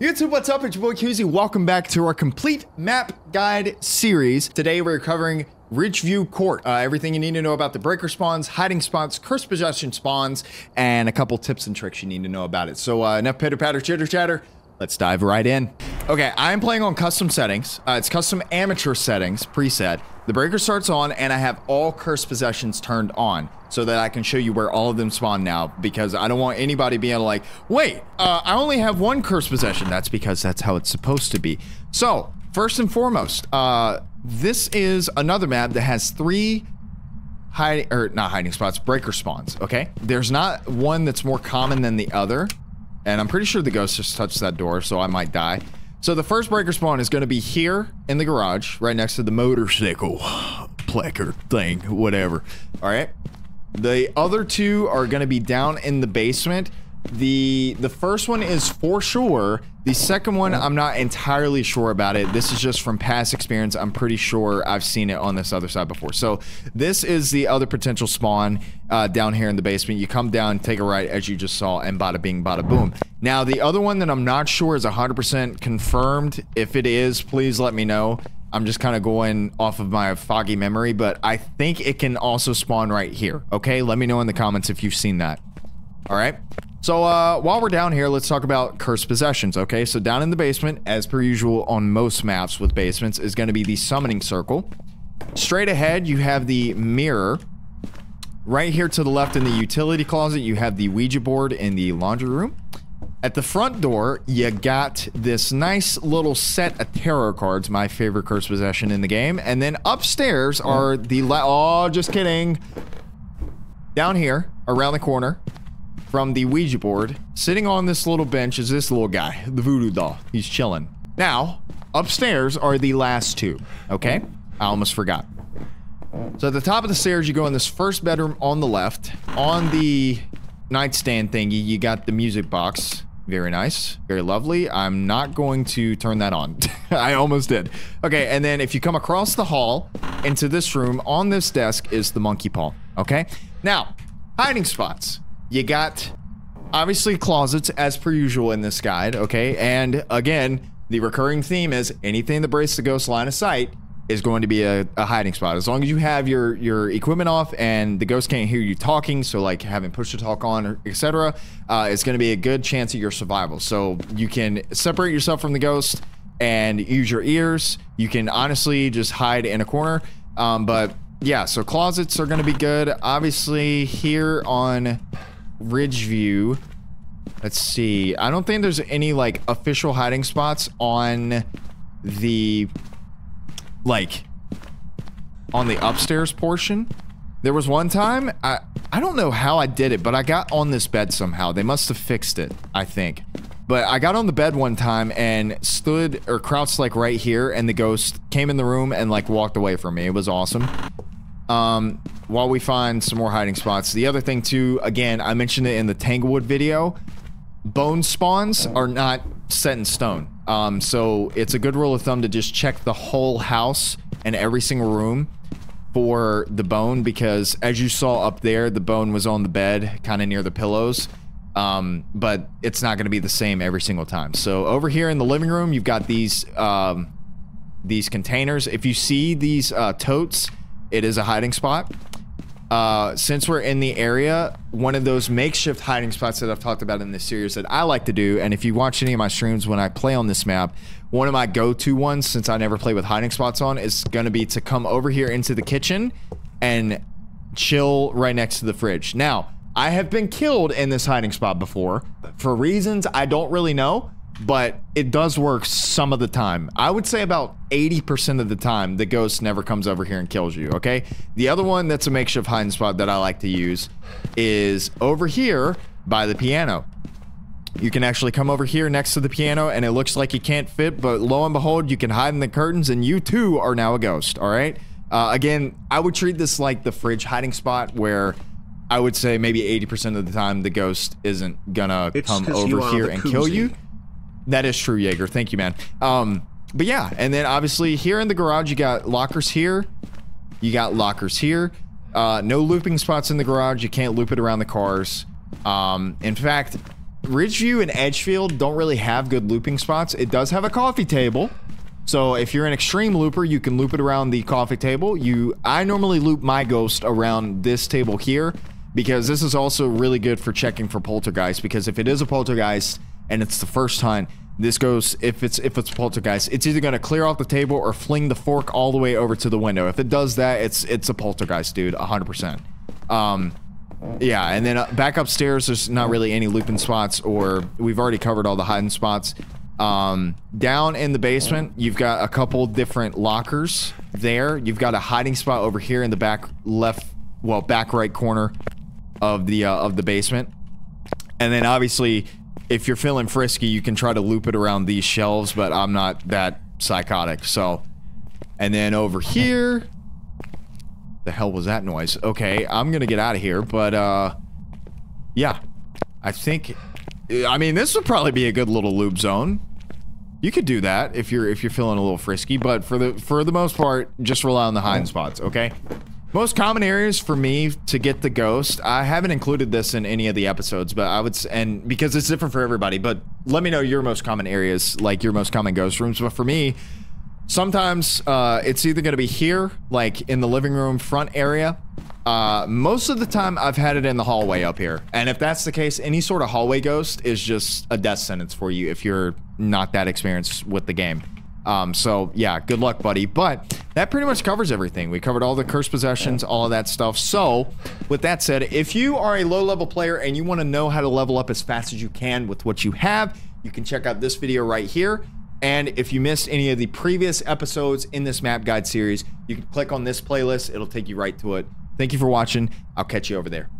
YouTube, what's up? It's your boy Coozie. Welcome back to our complete map guide series. Today we're covering Ridgeview Court. Everything you need to know about the breaker spawns, hiding spots, cursed possession spawns, and a couple tips and tricks you need to know about it. So enough pitter patter chitter chatter. Let's dive right in. Okay, I'm playing on custom settings. It's custom amateur settings preset. The breaker starts on and I have all cursed possessions turned on so that I can show you where all of them spawn now, because I don't want anybody being like, wait, I only have one cursed possession. That's because that's how it's supposed to be. So first and foremost, this is another map that has three breaker spawns. Okay, there's not one that's more common than the other. And I'm pretty sure the ghost just touched that door, so I might die. So the first breaker spawn is going to be here in the garage, right next to the motorcycle placard thing, whatever. All right. The other two are going to be down in the basement. The first one is for sure. The second one, I'm not entirely sure about it. This is just from past experience. I'm pretty sure I've seen it on this other side before. So this is the other potential spawn down here in the basement. You come down, take a right as you just saw, and bada bing, bada boom. Now, the other one that I'm not sure is 100% confirmed. If it is, please let me know. I'm just kind of going off of my foggy memory, but I think it can also spawn right here. Okay, let me know in the comments if you've seen that. All right. So while we're down here, let's talk about cursed possessions, okay? So down in the basement, as per usual on most maps with basements, is gonna be the summoning circle. Straight ahead, you have the mirror. Right here to the left in the utility closet, you have the Ouija board in the laundry room. At the front door, you got this nice little set of tarot cards, my favorite cursed possession in the game. And then upstairs are the, oh, just kidding. Down here, around the corner, from the Ouija board, sitting on this little bench is this little guy, the voodoo doll. He's chilling. Now, upstairs are the last two, okay? I almost forgot. So at the top of the stairs, you go in this first bedroom on the left. On the nightstand thingy, you got the music box. Very nice, very lovely. I'm not going to turn that on. I almost did. Okay, and then if you come across the hall into this room, on this desk is the monkey paw, okay? Now, hiding spots. You got, obviously, closets, as per usual in this guide, okay? And, again, the recurring theme is anything that breaks the ghost line of sight is going to be a hiding spot. As long as you have your equipment off and the ghost can't hear you talking, so, like, having push-to-talk on, etc., it's going to be a good chance of your survival. So, you can separate yourself from the ghost and use your ears. You can, honestly, just hide in a corner. But, yeah, so closets are going to be good. Obviously, here on Ridgeview, let's see, I don't think there's any like official hiding spots on the upstairs portion. There was one time I don't know how I did it, but I got on this bed somehow. They must have fixed it, I think, but I got on the bed one time and stood or crouched like right here, and the ghost came in the room and like walked away from me. It was awesome. While we find some more hiding spots, the other thing too, again, I mentioned it in the Tanglewood video, bone spawns are not set in stone. So it's a good rule of thumb to just check the whole house and every single room for the bone, because as you saw up there, the bone was on the bed, kind of near the pillows. But it's not going to be the same every single time. So over here in the living room, you've got these containers. If you see these totes, it is a hiding spot. Since we're in the area, one of those makeshift hiding spots that I've talked about in this series that I like to do, and if you watch any of my streams when I play on this map, one of my go-to ones, since I never play with hiding spots on, is going to be to come over here into the kitchen and chill right next to the fridge. Now, I have been killed in this hiding spot before for reasons I don't really know, but it does work some of the time. I would say about 80% of the time, the ghost never comes over here and kills you, okay? The other one that's a makeshift hiding spot that I like to use is over here by the piano. You can actually come over here next to the piano, and it looks like you can't fit, but lo and behold, you can hide in the curtains, and you too are now a ghost, all right? Again, I would treat this like the fridge hiding spot, where I would say maybe 80% of the time, the ghost isn't gonna come over here and kill you. That is true, Jaeger. Thank you, man. But yeah, and then obviously here in the garage, you got lockers here. You got lockers here. No looping spots in the garage. You can't loop it around the cars. In fact, Ridgeview and Edgefield don't really have good looping spots. It does have a coffee table. So if you're an extreme looper, you can loop it around the coffee table. I normally loop my ghost around this table here, because this is also really good for checking for poltergeist, because if it is a poltergeist and it's the first time, this ghost, if it's a poltergeist, it's either going to clear off the table or fling the fork all the way over to the window. If it does that, it's a poltergeist, dude, 100%. Yeah, and then back upstairs, there's not really any looping spots, or we've already covered all the hiding spots. Down in the basement, you've got a couple different lockers there. You've got a hiding spot over here in the back left, well, back right corner of the basement. And then obviously, if you're feeling frisky, you can try to loop it around these shelves, but I'm not that psychotic, so. And then over here, the hell was that noise? Okay, I'm gonna get out of here, but yeah, I think, I mean, this would probably be a good little loop zone. You could do that if you're feeling a little frisky, but for the most part, just rely on the hiding spots, okay? Most common areas for me to get the ghost, I haven't included this in any of the episodes, but I would, and because it's different for everybody, but let me know your most common areas, like your most common ghost rooms. But for me, sometimes it's either gonna be here, like in the living room front area. Most of the time I've had it in the hallway up here. And if that's the case, any sort of hallway ghost is just a death sentence for you if you're not that experienced with the game. So yeah, good luck, buddy. But that pretty much covers everything. We covered all the cursed possessions, all of that stuff. So with that said, if you are a low level player and you wanna know how to level up as fast as you can with what you have, you can check out this video right here. And if you missed any of the previous episodes in this map guide series, you can click on this playlist. It'll take you right to it. Thank you for watching. I'll catch you over there.